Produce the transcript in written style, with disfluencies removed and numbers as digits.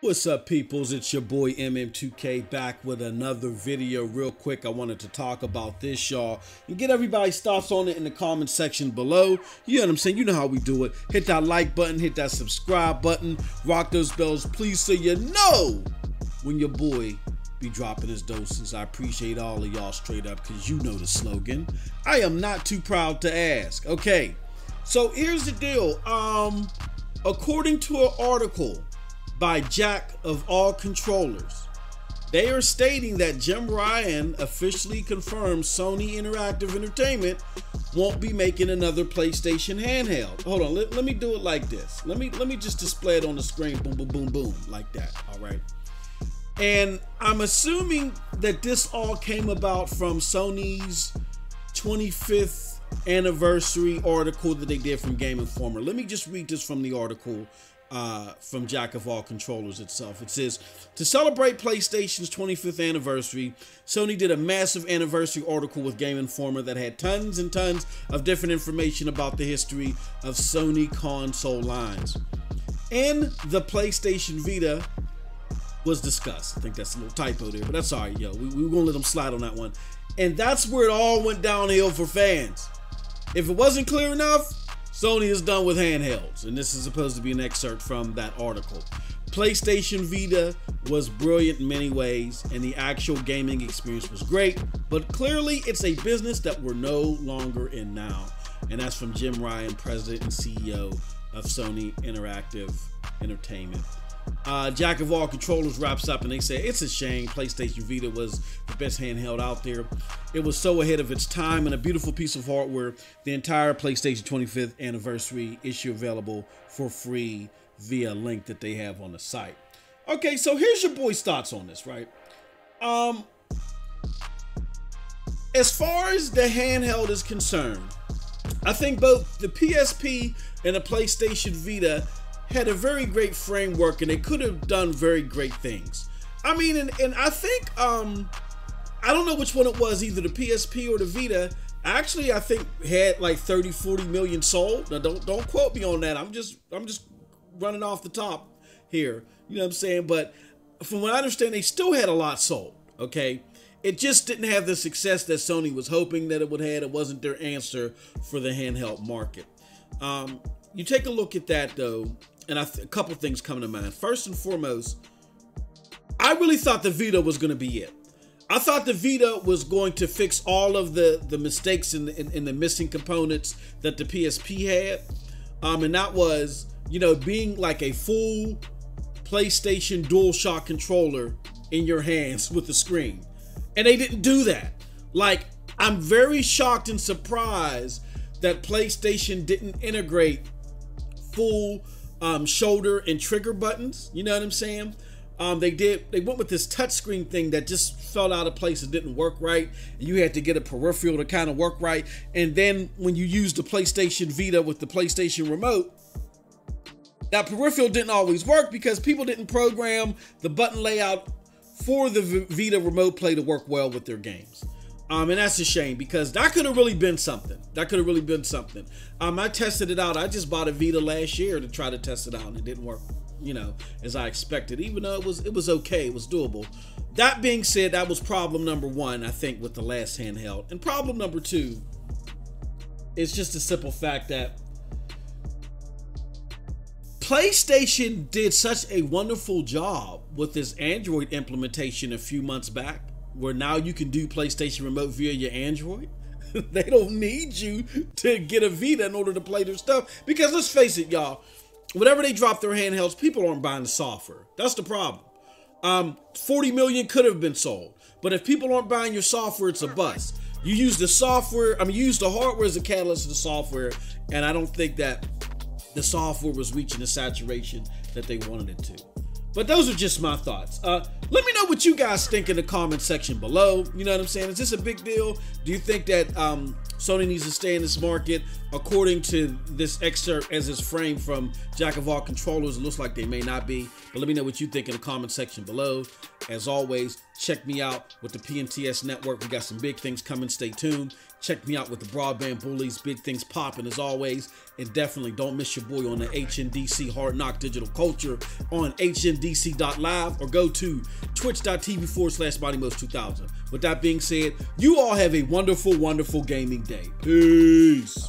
What's up, peoples? It's your boy mm2k back with another video. Real quick, I wanted to talk about this, y'all, and get everybody's thoughts on it in the comment section below. You know what I'm saying? You know how we do it. Hit that like button, hit that subscribe button, rock those bells please, so you know when your boy be dropping his doses. I appreciate all of y'all straight up, because you know the slogan, I am not too proud to ask. Okay, so here's the deal. According to an article by Jack of All Controllers, they are stating that Jim Ryan officially confirmed Sony Interactive Entertainment won't be making another PlayStation handheld. Hold on, let me do it like this. Let me just display it on the screen, boom, boom, boom, boom, like that, all right? And I'm assuming that this all came about from Sony's 25th anniversary article that they did from Game Informer. Let me just read this from the article from Jack of All Controllers itself. It says, to celebrate PlayStation's 25th anniversary, Sony did a massive anniversary article with Game Informer that had tons and tons of different information about the history of Sony console lines. And the PlayStation Vita was discussed. I think that's a little typo there, but that's all right, yo. We're gonna let them slide on that one. And that's where it all went downhill for fans. If it wasn't clear enough, Sony is done with handhelds, and this is supposed to be an excerpt from that article. PlayStation Vita was brilliant in many ways, and the actual gaming experience was great, but clearly it's a business that we're no longer in now. And that's from Jim Ryan, president and CEO of Sony Interactive Entertainment. Jack of All Controllers wraps up and they say, it's a shame. PlayStation Vita was the best handheld out there. It was so ahead of its time and a beautiful piece of hardware. The entire PlayStation 25th anniversary issue available for free via link that they have on the site. Okay, so here's your boy's thoughts on this, right? As far as the handheld is concerned, I think both the PSP and the PlayStation Vita had a very great framework, and they could have done very great things. I mean, and I think, I don't know which one it was, either the PSP or the Vita, actually I think had like 30, 40 million sold. Now don't quote me on that. I'm just running off the top here. You know what I'm saying? But from what I understand, they still had a lot sold, okay? It just didn't have the success that Sony was hoping that it would have. It wasn't their answer for the handheld market. You take a look at that though, and a couple things come to mind. First and foremost, I really thought the Vita was going to be it. I thought the Vita was going to fix all of the mistakes and the missing components that the PSP had. And that was, you know, being like a full PlayStation DualShock controller in your hands with the screen. And they didn't do that. Like, I'm very shocked and surprised that PlayStation didn't integrate full shoulder and trigger buttons. You know what I'm saying? They went with this touchscreen thing that just fell out of place and didn't work right. And you had to get a peripheral to kind of work right. And then when you used the PlayStation Vita with the PlayStation remote, that peripheral didn't always work because people didn't program the button layout for the Vita remote play to work well with their games. And that's a shame, because that could have really been something. That could have really been something. I tested it out. I just bought a Vita last year to try to test it out, and it didn't work, you know, as I expected, even though it was okay, it was doable. That being said, that was problem number one, I think, with the last handheld. And problem number two is just the simple fact that PlayStation did such a wonderful job with this Android implementation a few months back, where now you can do PlayStation Remote via your Android. They don't need you to get a Vita in order to play their stuff. Because let's face it, y'all, whenever they drop their handhelds, people aren't buying the software. That's the problem. 40 million could have been sold. But if people aren't buying your software, it's a bust. You use the software, I mean, you use the hardware as a catalyst to the software, and I don't think that the software was reaching the saturation that they wanted it to. But those are just my thoughts. Let me know what you guys think in the comment section below. You know what I'm saying? Is this a big deal? Do you think that Sony needs to stay in this market. According to this excerpt as it's framed from Jack of All Controllers, it looks like they may not be, but let me know what you think in the comment section below. As always, check me out with the PNTS network. We got some big things coming. Stay tuned. Check me out with the Broadband Bullies. Big things popping as always. And definitely don't miss your boy on the HNDC Hard Knock Digital Culture on hndc.live, or go to twitch.tv/mightymos2000. With that being said, you all have a wonderful, wonderful gaming day. Peace.